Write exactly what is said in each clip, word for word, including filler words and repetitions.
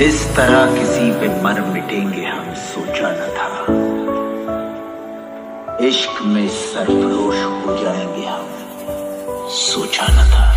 इस तरह किसी पे मर मिटेंगे हम सोचा न था, इश्क में सरफरोश हो जाएंगे हम सोचा न था।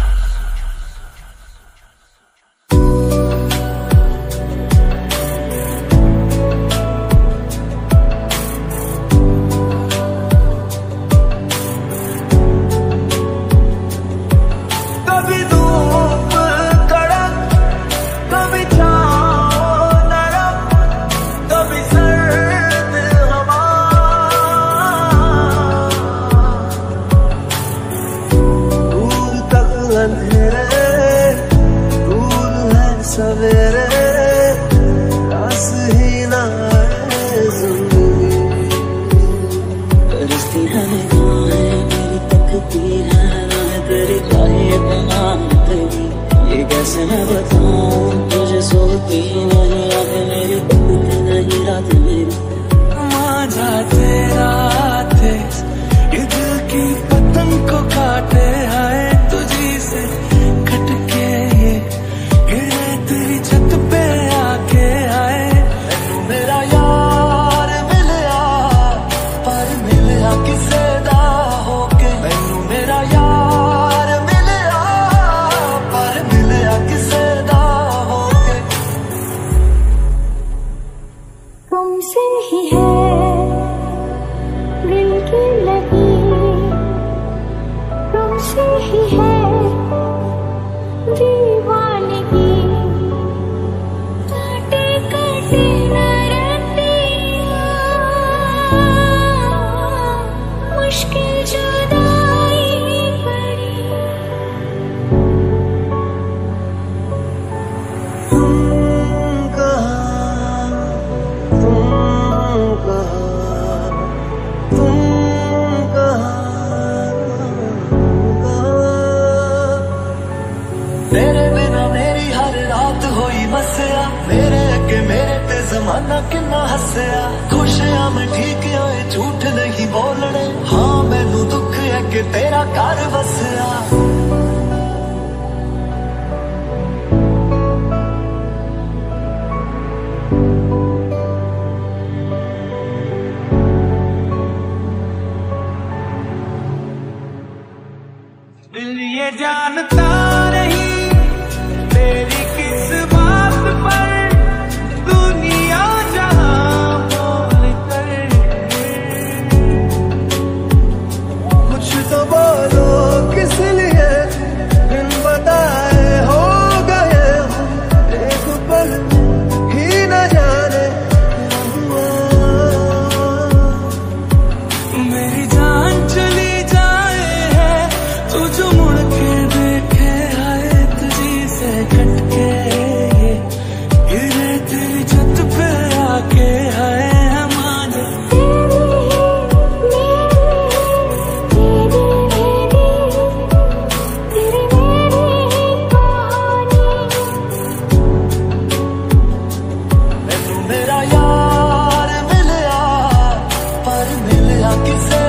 I can say